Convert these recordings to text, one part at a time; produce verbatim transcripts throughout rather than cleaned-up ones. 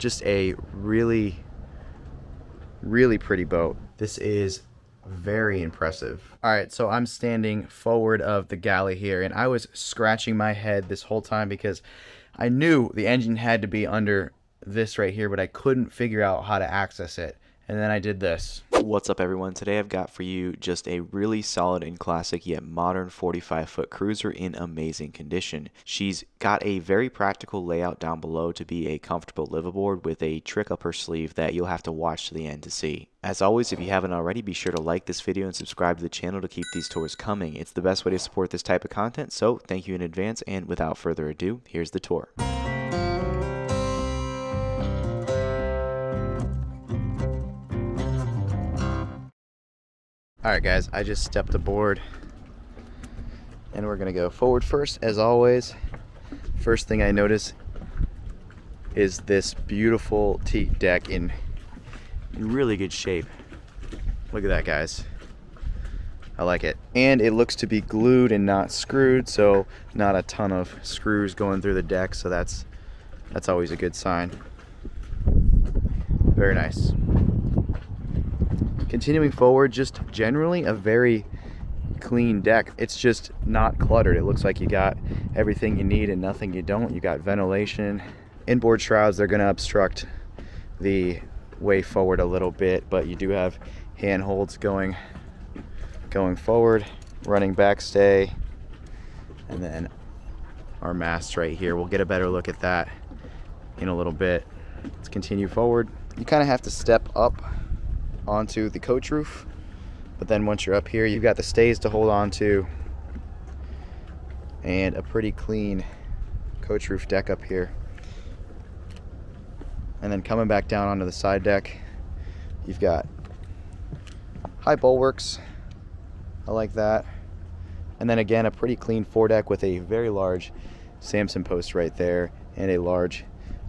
just a really, really pretty boat. This is very impressive. All right, so I'm standing forward of the galley here, and I was scratching my head this whole time because I knew the engine had to be under this right here, but I couldn't figure out how to access it. And then I did this. What's up, everyone? Today I've got for you just a really solid and classic yet modern forty-five foot cruiser in amazing condition. She's got a very practical layout down below to be a comfortable liveaboard with a trick up her sleeve that you'll have to watch to the end to see. As always, if you haven't already, be sure to like this video and subscribe to the channel to keep these tours coming. It's the best way to support this type of content, so thank you in advance, and without further ado, here's the tour. Alright guys, I just stepped aboard and we're gonna go forward first as always. First thing I notice is this beautiful teak deck in really good shape. Look at that, guys. I like it. And it looks to be glued and not screwed, so not a ton of screws going through the deck, so that's that's always a good sign. Very nice. Continuing forward, just generally a very clean deck. It's just not cluttered. It looks like you got everything you need and nothing you don't. You got ventilation. Inboard shrouds, they're gonna obstruct the way forward a little bit, but you do have handholds going, going forward, running backstay, and then our mast right here. We'll get a better look at that in a little bit. Let's continue forward. You kind of have to step up onto the coach roof, but then once you're up here, you've got the stays to hold on to and a pretty clean coach roof deck up here. And then coming back down onto the side deck, you've got high bulwarks. I like that. And then again, a pretty clean foredeck with a very large Samson post right there and a large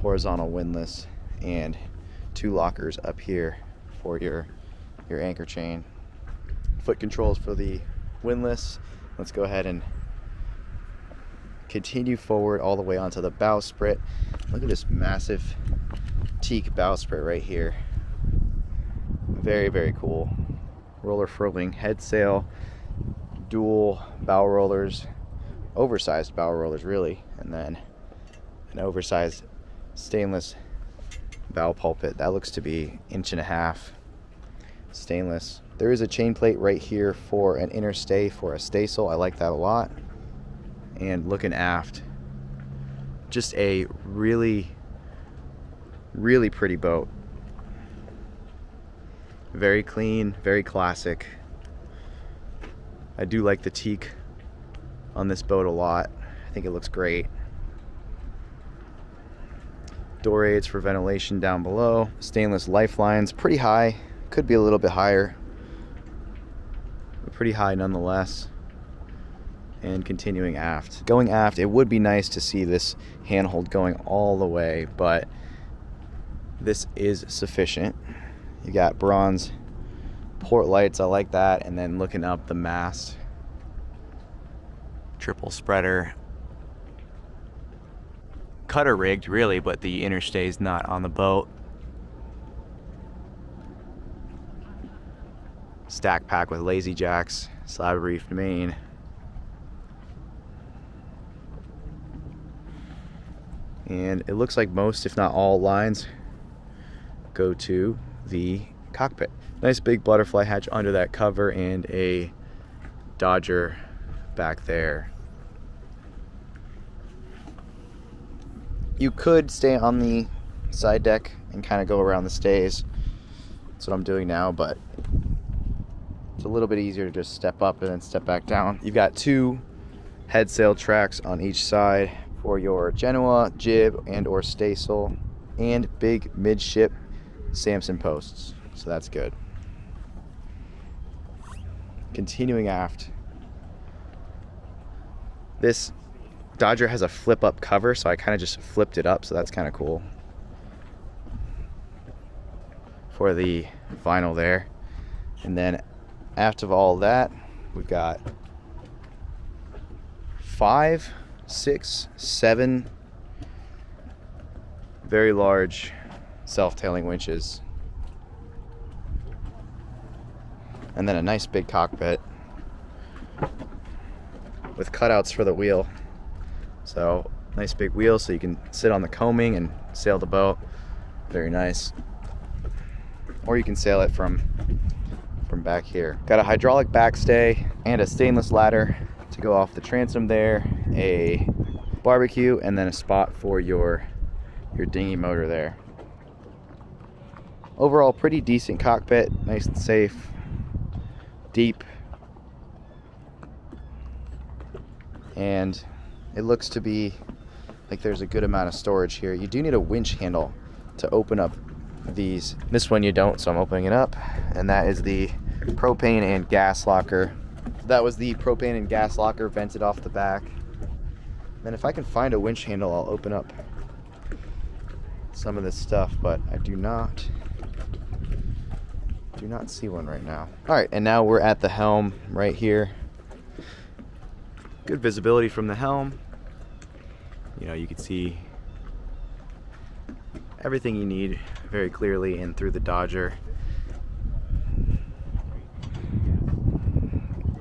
horizontal windlass and two lockers up here for your your anchor chain. Foot controls for the windlass. Let's go ahead and continue forward all the way onto the bowsprit. Look at this massive teak bowsprit right here. Very, very cool. Roller furling head sail, dual bow rollers, oversized bow rollers really, and then an oversized stainless bow pulpit that looks to be inch and a half stainless. There is a chain plate right here for an inner stay for a staysail. I like that a lot. And looking aft, just a really, really pretty boat. Very clean, very classic. I do like the teak on this boat a lot. I think it looks great. Door aids for ventilation down below. Stainless lifelines, pretty high. Could be a little bit higher, but pretty high nonetheless. And continuing aft. Going aft, it would be nice to see this handhold going all the way, but this is sufficient. You got bronze port lights, I like that. And then looking up the mast. Triple spreader. Cutter rigged really, but the inner stay is not on the boat. Stack pack with lazy jacks, slab reefed main. And it looks like most, if not all, lines go to the cockpit. Nice big butterfly hatch under that cover and a Dodger back there. You could stay on the side deck and kind of go around the stays. That's what I'm doing now, but it's a little bit easier to just step up and then step back down. You've got two head sail tracks on each side for your Genoa, jib, and or staysail, and big midship Samson posts, so that's good. Continuing aft. This Dodger has a flip-up cover, so I kind of just flipped it up, so that's kind of cool. For the vinyl there. And then after all that, we've got five, six, seven very large self-tailing winches. And then a nice big cockpit with cutouts for the wheel. So nice big wheel so you can sit on the combing and sail the boat. Very nice. Or you can sail it from from back here. Got a hydraulic backstay and a stainless ladder to go off the transom there, a barbecue, and then a spot for your your dinghy motor there. Overall, pretty decent cockpit, nice and safe, deep, and it looks to be like there's a good amount of storage here. You do need a winch handle to open up these. This one you don't, so I'm opening it up, and that is the propane and gas locker. So that was the propane and gas locker vented off the back. Then if I can find a winch handle, I'll open up some of this stuff, but I do not do not see one right now. All right, and now we're at the helm right here. Good visibility from the helm. You know, you can see everything you need very clearly and through the Dodger.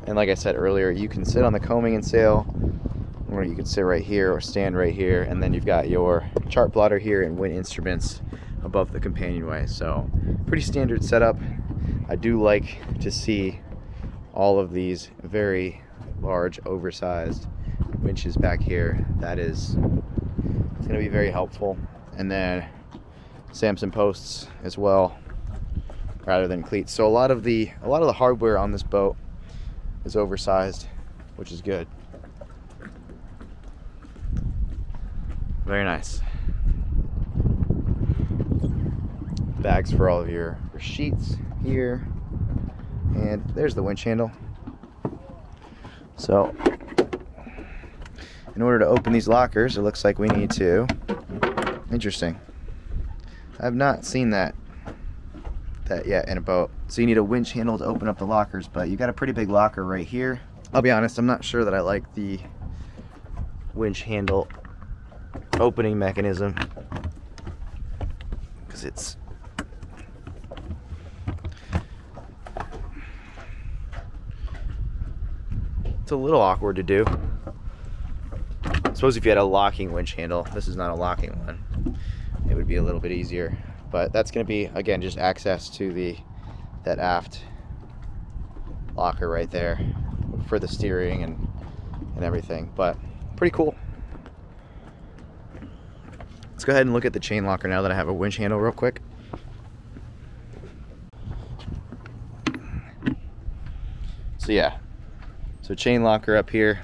And like I said earlier, you can sit on the combing and sail, or you can sit right here or stand right here, and then you've got your chart plotter here and wind instruments above the companionway. So pretty standard setup. I do like to see all of these very large oversized winches back here. That is, it's going to be very helpful. And then Samson posts as well, rather than cleats. So a lot of the a lot of the hardware on this boat is oversized, which is good. Very nice. Bags for all of your, your sheets here, and there's the winch handle. So in order to open these lockers, it looks like we need to, interesting, I've not seen that that yet in a boat. So you need a winch handle to open up the lockers, but you got a pretty big locker right here. I'll be honest, I'm not sure that I like the winch handle opening mechanism, because it's it's a little awkward to do. I suppose if you had a locking winch handle, this is not a locking one, it would be a little bit easier, but that's going to be, again, just access to the that aft locker right there for the steering and and everything, but pretty cool. Let's go ahead and look at the chain locker now that I have a winch handle real quick. So yeah, so chain locker up here.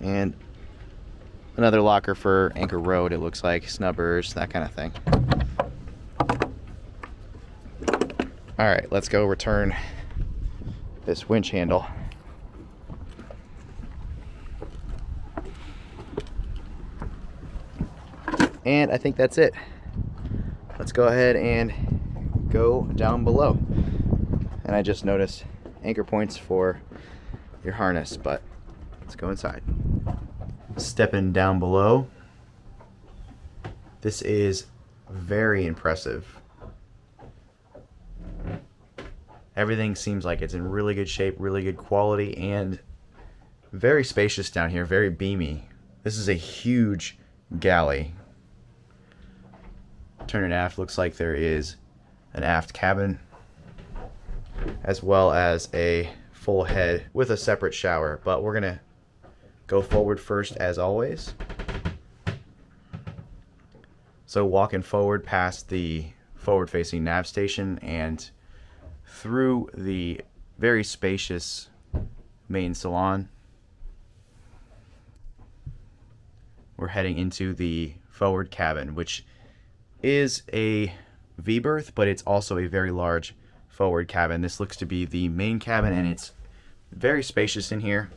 And another locker for Anchor Road, it looks like, snubbers, that kind of thing. All right, let's go return this winch handle. And I think that's it. Let's go ahead and go down below. And I just noticed anchor points for your harness, but let's go inside. Stepping down below. This is very impressive. Everything seems like it's in really good shape, really good quality, and very spacious down here, very beamy. This is a huge galley. Turn it aft, looks like there is an aft cabin, as well as a full head with a separate shower, but we're gonna go forward first as always. So walking forward past the forward facing nav station and through the very spacious main salon, we're heading into the forward cabin, which is a V berth, but it's also a very large forward cabin. This looks to be the main cabin, and it's very spacious in here.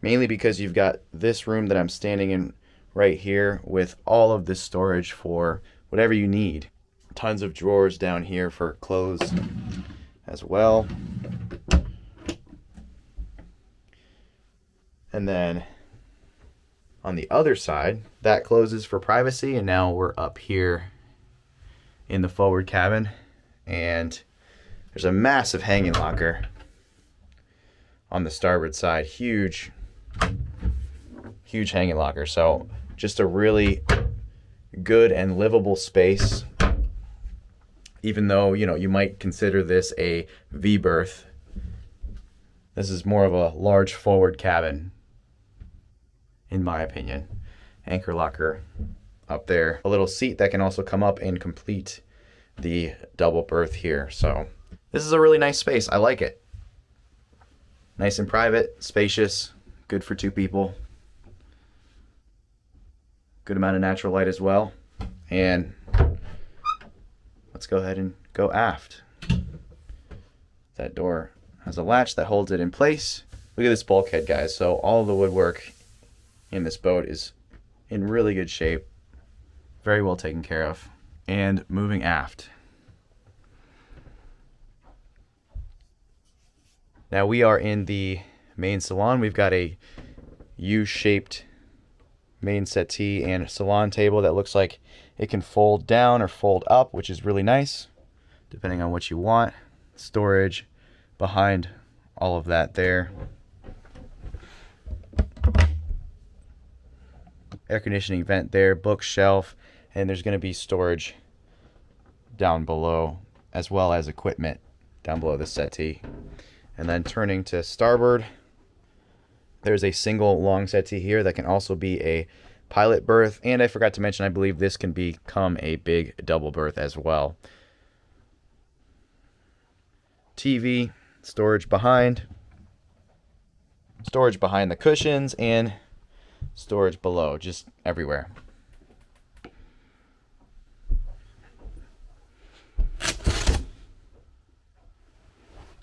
Mainly because you've got this room that I'm standing in right here with all of this storage for whatever you need. Tons of drawers down here for clothes as well. And then on the other side. That closes for privacy, and now we're up here in the forward cabin, and there's a massive hanging locker on the starboard side. Huge, huge hanging locker. So just a really good and livable space. Even though, you know, you might consider this a V-berth, this is more of a large forward cabin, in my opinion. Anchor locker up there. A little seat that can also come up and complete the double berth here. So this is a really nice space. I like it. Nice and private, spacious, good for two people. Good amount of natural light as well. And let's go ahead and go aft. That door has a latch that holds it in place. Look at this bulkhead, guys. So all the woodwork in this boat is in really good shape, very well taken care of. And moving aft. Now we are in the main salon. We've got a U-shaped main settee and a salon table that looks like it can fold down or fold up, which is really nice, depending on what you want. Storage behind all of that there. Air conditioning vent there, bookshelf, and there's going to be storage down below, as well as equipment down below the settee. And then turning to starboard, there's a single long settee here that can also be a pilot berth. And I forgot to mention, I believe this can become a big double berth as well. T V, storage behind, storage behind the cushions, and storage below, just everywhere.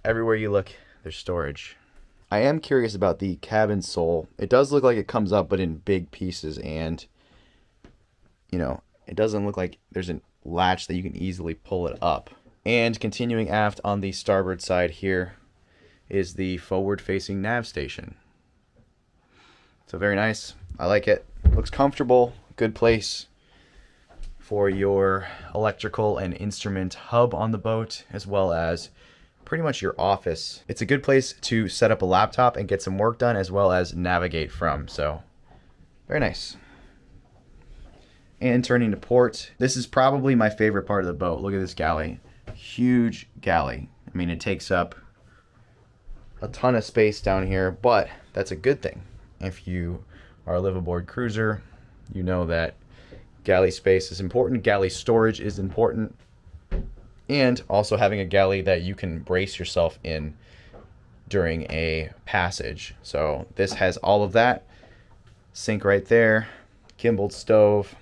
Everywhere you look, there's storage. I am curious about the cabin sole. It does look like it comes up, but in big pieces, and you know, it doesn't look like there's a latch that you can easily pull it up. And continuing aft on the starboard side here is the forward-facing nav station. So very nice. I like it. Looks comfortable. Good place for your electrical and instrument hub on the boat, as well as pretty much your office. It's a good place to set up a laptop and get some work done, as well as navigate from. So very nice. And turning to port, this is probably my favorite part of the boat. Look at this galley. Huge galley. I mean, it takes up a ton of space down here, but that's a good thing. If you are a live aboard cruiser, you know that galley space is important. Galley storage is important. And also having a galley that you can brace yourself in during a passage. So this has all of that. Sink right there, gimbaled stove.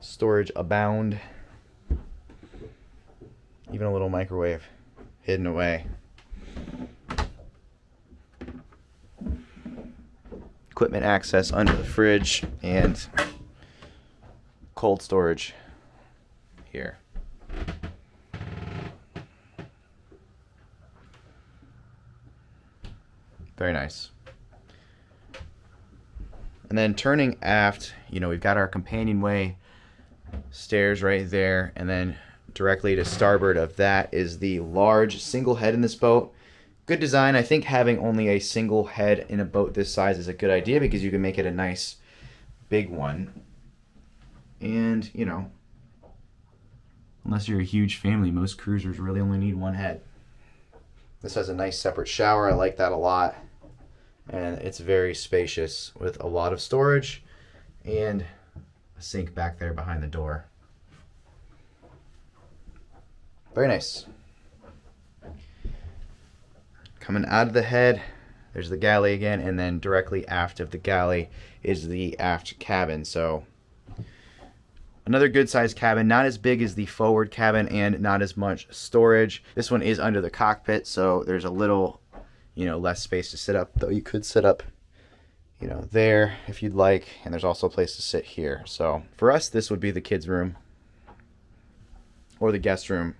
Storage abound. Even a little microwave hidden away. Equipment access under the fridge and cold storage here. Very nice. And then turning aft, you know, we've got our companionway stairs right there, and then directly to starboard of that is the large single head in this boat. Good design. I think having only a single head in a boat this size is a good idea, because you can make it a nice big one. And, you know, unless you're a huge family, most cruisers really only need one head. This has a nice separate shower. I like that a lot. And it's very spacious with a lot of storage and a sink back there behind the door. Very nice. Coming out of the head, there's the galley again, and then directly aft of the galley is the aft cabin. So another good sized cabin, not as big as the forward cabin and not as much storage. This one is under the cockpit, so there's a little, you know, less space to sit up, though you could sit up, you know, there if you'd like. And there's also a place to sit here. So for us, this would be the kids' room or the guest room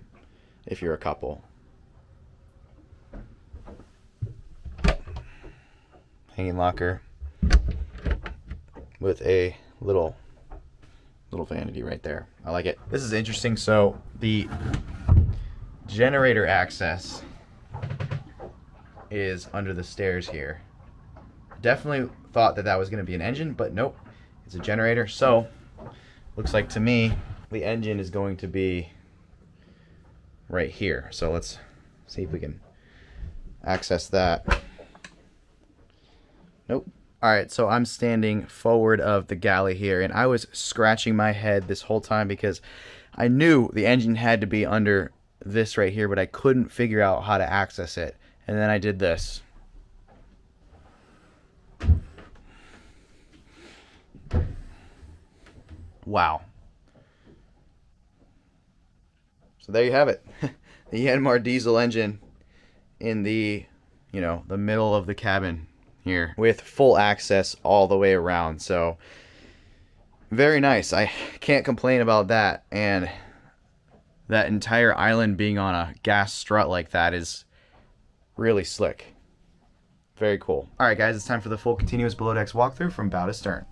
if you're a couple. hanging locker with a little little vanity right there. I like it. This is interesting. So the generator access is under the stairs here. Definitely thought that that was going to be an engine, but nope, it's a generator. So looks like to me the engine is going to be right here. So let's see if we can access that. Nope. All right, so I'm standing forward of the galley here, and I was scratching my head this whole time because I knew the engine had to be under this right here, but I couldn't figure out how to access it. And then I did this. Wow. So there you have it. The Yanmar diesel engine in the, you know, the middle of the cabin here with full access all the way around. So very nice. I can't complain about that. And that entire island being on a gas strut like that is really slick. Very cool. All right, guys, it's time for the full continuous below decks walkthrough from bow to stern.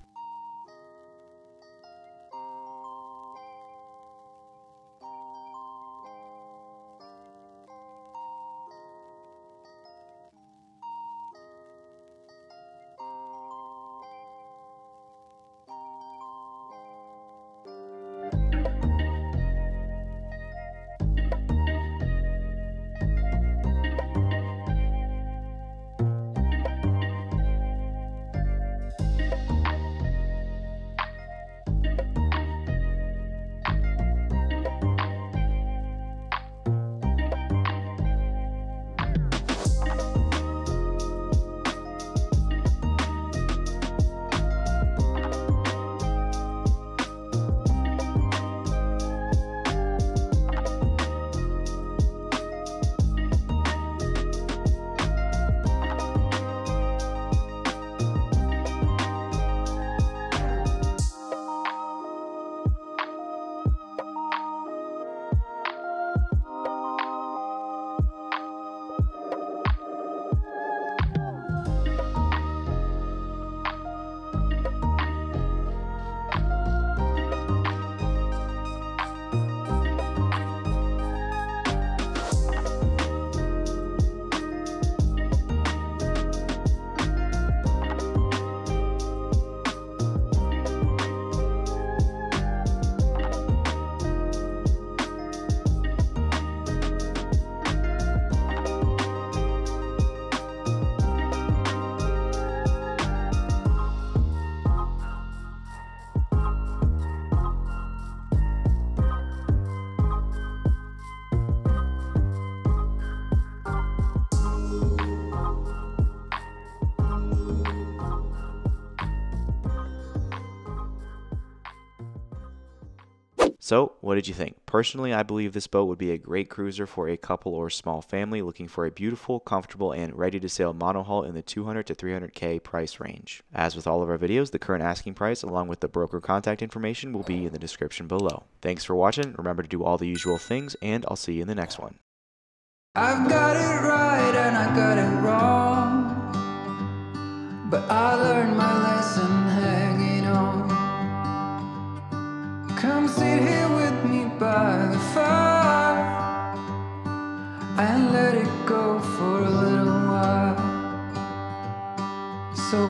So, what did you think? Personally, I believe this boat would be a great cruiser for a couple or small family looking for a beautiful, comfortable, and ready-to-sail monohull in the two hundred to three hundred K price range. As with all of our videos, the current asking price along with the broker contact information will be in the description below. Thanks for watching. Remember to do all the usual things, and I'll see you in the next one. I've got it right and I got it wrong, but I learned my lesson hanging on. Come sit here with me by the fire and let it go for a